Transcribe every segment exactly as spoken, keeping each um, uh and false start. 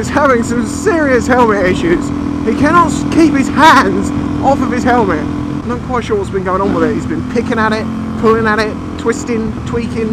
is having some serious helmet issues. He cannot keep his hands off of his helmet. I'm not quite sure what's been going on with it. He's been picking at it, pulling at it, twisting, tweaking.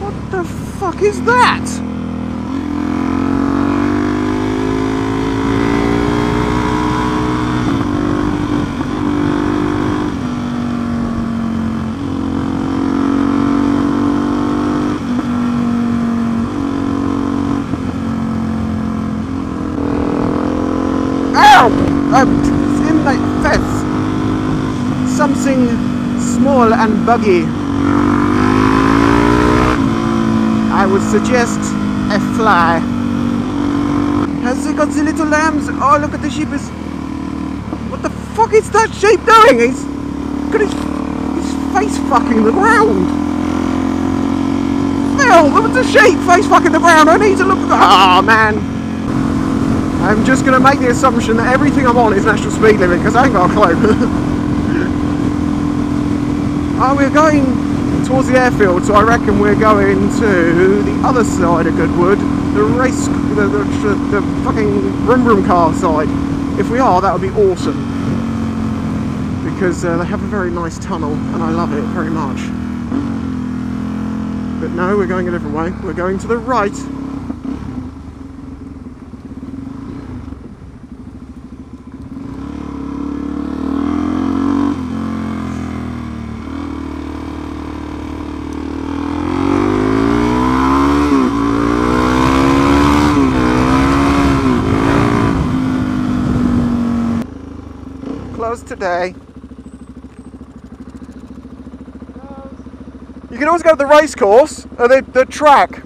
What the fuck is that? Something small and buggy. I would suggest a fly. Has it got the little lambs? Oh, look at the sheep. Is what the fuck is that sheep doing? He's got his, his face fucking the ground. Phil, look at the sheep face fucking the ground. I need to look at the... Oh man, I'm just going to make the assumption that everything I'm on is national speed limit because I ain't got a clue. Oh, we're going towards the airfield, so I reckon we're going to the other side of Goodwood, the race, the, the, the fucking vroom vroom car side. If we are, that would be awesome, because uh, they have a very nice tunnel, and I love it very much. But no, we're going a different way. We're going to the right. Today. You can always go to the race course or the, the track.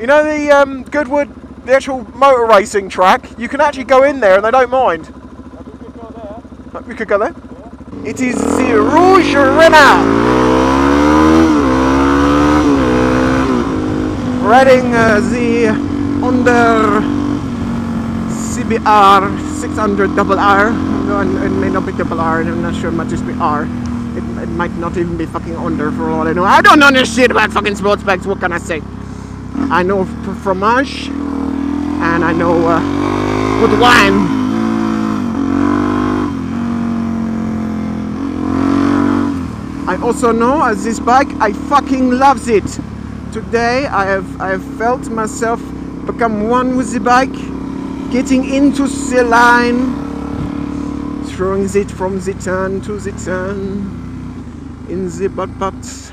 You know the um, Goodwood, the actual motor racing track? You can actually go in there and they don't mind. We could go there. We could go there? Yeah. It is the Red Renna. Riding uh, the under C B R six hundred R R. No, it may not be double R, and I'm not sure it might just be R. It, it might not even be fucking under for all I know. I don't know this shit about fucking sports bikes, what can I say? I know fromage, and I know uh, good wine. I also know as this bike, I fucking loves it. Today I have, I have felt myself become one with the bike, getting into the line. Throwing it from the turn to the turn in the butt butt.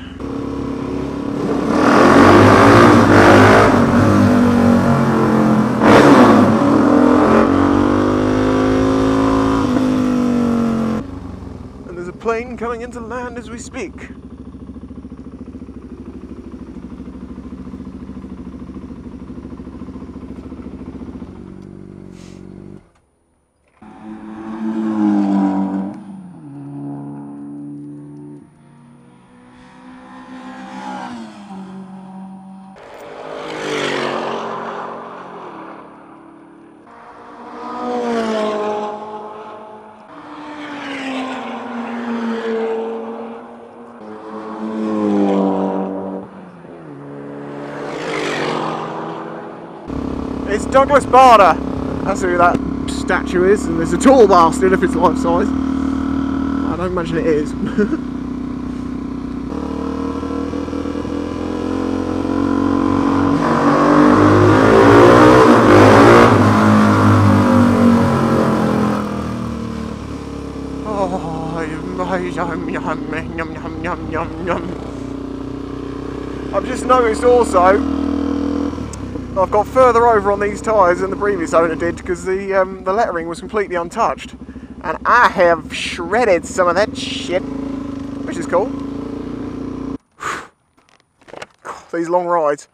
And there's a plane coming into land as we speak. It's Douglas Bader. That's who that statue is, and there's a tall bastard if it's life size. I don't imagine it is. Oh, yum, yum, yum, yum, yum, yum, yum. I've just noticed also I've got further over on these tyres than the previous owner did because the um, the lettering was completely untouched, and I have shredded some of that shit, which is cool. God, these long rides.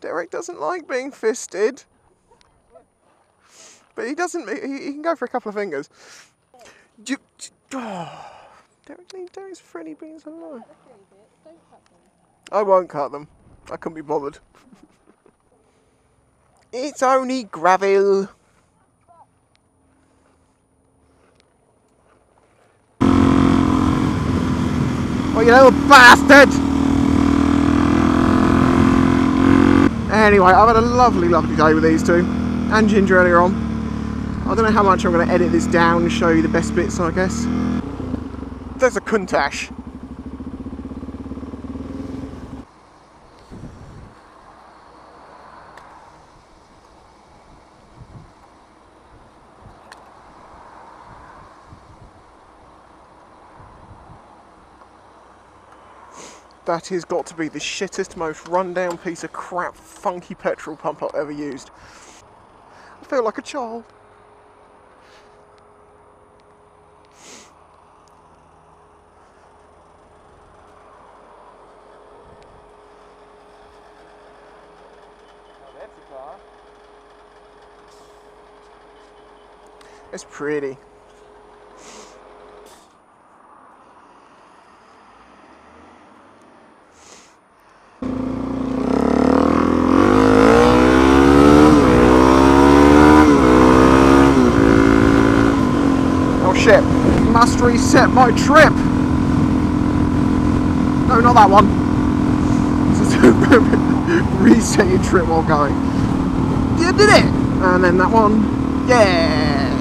Derek doesn't like being fisted, but he doesn't. He, he can go for a couple of fingers. You, oh, Derek needs Derek's frilly beans alone. I won't cut them. I couldn't be bothered. It's only gravel. Oh, you little bastard! Anyway, I've had a lovely, lovely day with these two, and Ginger earlier on. I don't know how much I'm going to edit this down and show you the best bits, I guess. There's a Countach. That has got to be the shittest, most run-down piece of crap, funky petrol pump I've ever used. I feel like a child. Oh, that's a car. It's pretty. Shit, must reset my trip. No, not that one. Reset your trip while going. You did it! And then that one. Yeah!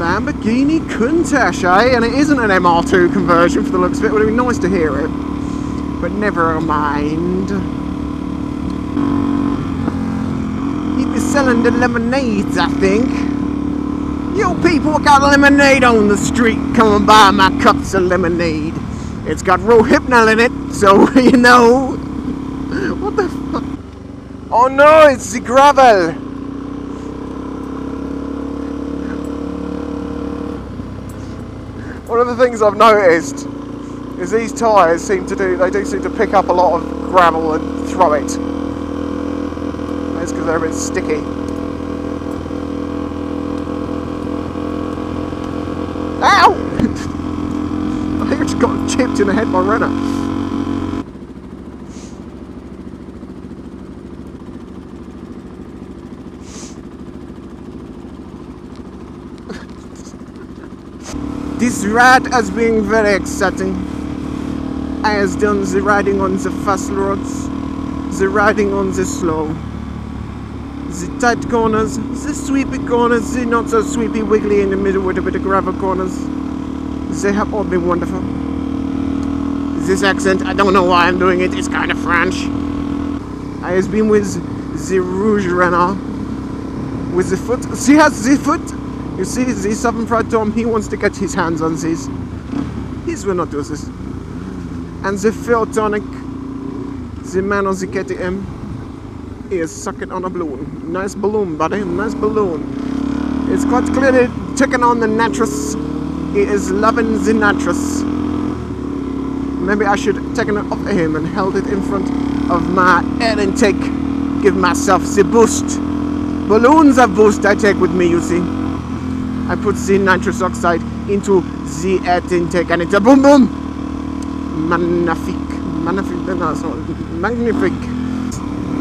Lamborghini Countach, eh? And it isn't an M R two conversion for the looks of it. Would have been nice to hear it. But never mind. He'd be selling the lemonades, I think. Yo people, I got lemonade on the street, come and buy my cups of lemonade. It's got Rohypnol in it, so you know. What the fuck? Oh no, it's the gravel! One of the things I've noticed is these tyres seem to do, they do seem to pick up a lot of gravel and throw it. That's because they're a bit sticky. Ow! I think I just got chipped in the head by Renna. This ride has been very exciting. I has done the riding on the fast roads, the riding on the slow, the tight corners, the sweepy corners, the not so sweepy wiggly in the middle with a bit of gravel corners. They have all been wonderful. This accent, I don't know why I'm doing it, it's kind of French. I has been with the Rouge Renna. With the foot, she has the foot. You see, the Southern Fried Tom, he wants to get his hands on this. He will not do this. And the Phil Tonic, the man on the K T M. Is sucking on a balloon. Nice balloon, buddy. Nice balloon. It's quite clearly taking on the nitrous. It is loving the nitrous. Maybe I should have taken it off him and held it in front of my air intake. Give myself the boost. Balloons are boost I take with me, you see. I put the nitrous oxide into the air intake and it's a boom boom. Magnifique. Magnifique. No, it's not. Magnifique.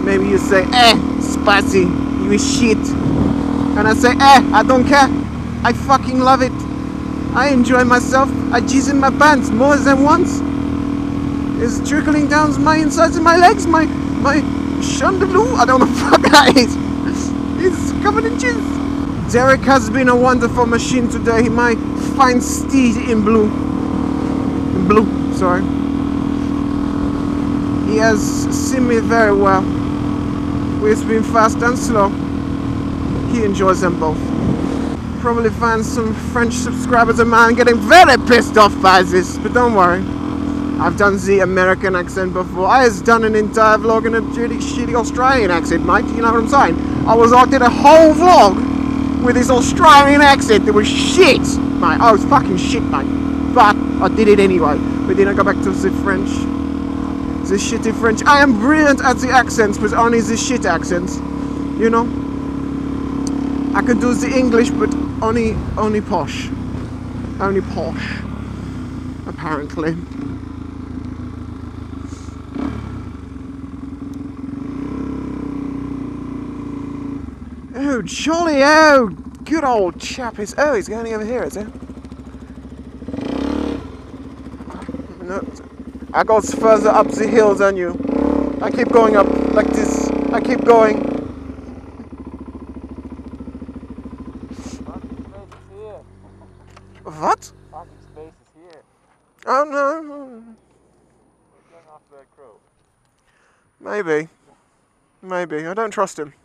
Maybe you say, eh, spicy, you shit. And I say, eh, I don't care. I fucking love it. I enjoy myself. I jizz in my pants more than once. It's trickling down my insides of my legs, my, my chandelier. I don't know what the fuck that is. It's covered in jizz. Derek has been a wonderful machine today. My fine steed in blue. In blue, sorry. He has seen me very well. It's been fast and slow. He enjoys them both. Probably find some French subscribers of mine getting very pissed off by this, but don't worry. I've done the American accent before. I has done an entire vlog in a really shitty Australian accent, mate. You know what I'm saying? I was I did a whole vlog with this Australian accent that was shit, mate. I was fucking shit, mate. But I did it anyway. But then I got back to the French. The shitty French. I am brilliant at the accents, but only the shit accents. You know? I can do the English, but only, only posh. Only posh. Apparently. Oh, Johnny, oh, good old chap. Is, oh, he's going over here, is it? No, I got further up the hill than you. I keep going up like this. I keep going. What? Parking space is here. Oh no. We're going after that crow. Maybe. Maybe. I don't trust him.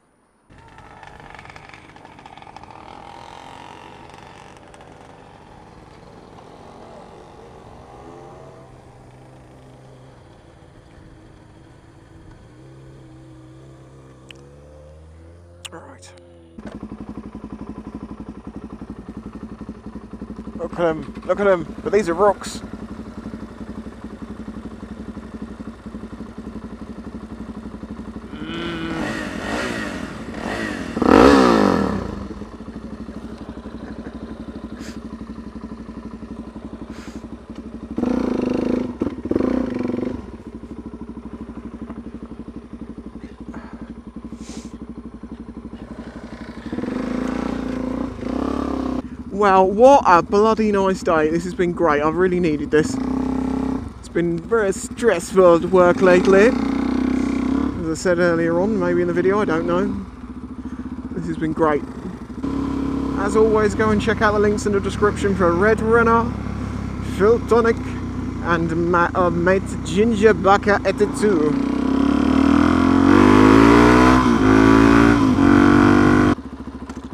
Right. Look at him, look at him, but these are rocks. Well, what a bloody nice day. This has been great. I've really needed this. It's been very stressful at work lately. As I said earlier on, maybe in the video, I don't know. This has been great. As always, go and check out the links in the description for Red Renna, Phil Tonic, and my uh, mate GingeRbiker eighty-two.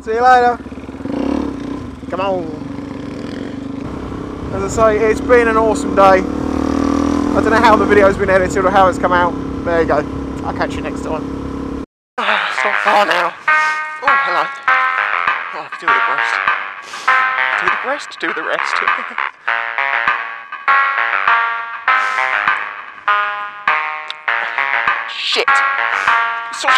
See you later. Come on. As I say, it's been an awesome day. I don't know how the video's been edited or how it's come out. There you go. I'll catch you next time. Ah, it's not far now. Oh, hello. Oh, do the breast. Do the breast, do the rest. Shit. So